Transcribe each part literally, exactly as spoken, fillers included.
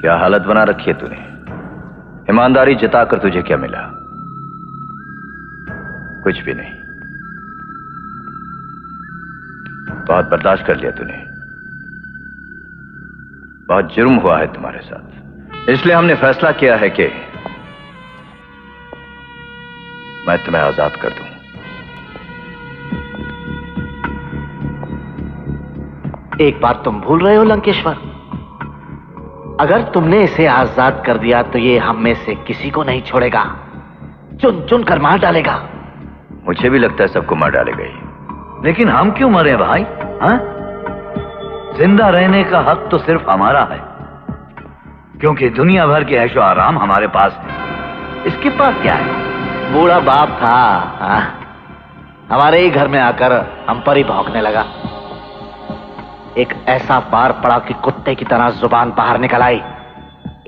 क्या हालत बना रखी है तूने? ईमानदारी जताकर तुझे क्या मिला? कुछ भी नहीं। बहुत बर्दाश्त कर लिया तूने। बहुत जुर्म हुआ है तुम्हारे साथ, इसलिए हमने फैसला किया है कि मैं तुम्हें आजाद कर दूं। एक बात तुम भूल रहे हो लंकेश्वर, अगर तुमने इसे आजाद कर दिया तो ये हम में से किसी को नहीं छोड़ेगा, चुन चुन कर मार डालेगा। मुझे भी लगता है सबको मार डालेगा ही। लेकिन हम क्यों मरे भाई? हाँ, जिंदा रहने का हक तो सिर्फ हमारा है, क्योंकि दुनिया भर के ऐशो आराम हमारे पास है। इसके पास क्या है? बूढ़ा बाप था, हाँ? हमारे ही घर में आकर हम पर ही भौंकने लगा। एक ऐसा बार पड़ा कि कुत्ते की तरह जुबान बाहर निकल आई,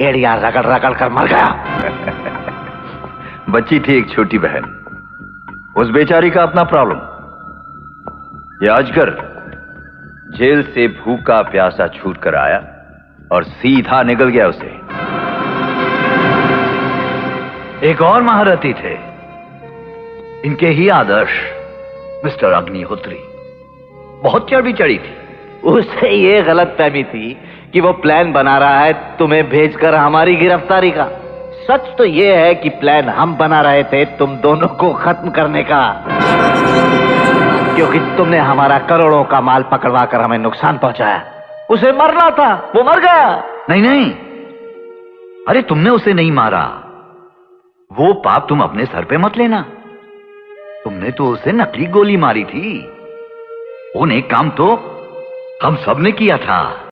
एड़ियां रगड़ रगड़ कर मर गया। बच्ची थी एक छोटी बहन, उस बेचारी का अपना प्रॉब्लम। ये अजगर जेल से भूखा प्यासा छूट कर आया और सीधा निकल गया उसे। एक और महारथी थे, इनके ही आदर्श मिस्टर अग्निहोत्री। बहुत चढ़ी चढ़ी थी। उसे ये गलत फहमी थी कि वो प्लान बना रहा है तुम्हें भेजकर हमारी गिरफ्तारी का। सच तो ये है कि प्लान हम बना रहे थे तुम दोनों को खत्म करने का, क्योंकि तुमने हमारा करोड़ों का माल पकड़वा कर हमें नुकसान पहुंचाया। उसे मरना था, वो मर गया। नहीं नहीं, अरे तुमने उसे नहीं मारा, वो पाप तुम अपने सर पे मत लेना। तुमने तो उसे नकली गोली मारी थी। वो नेक काम तो हम सब ने किया था।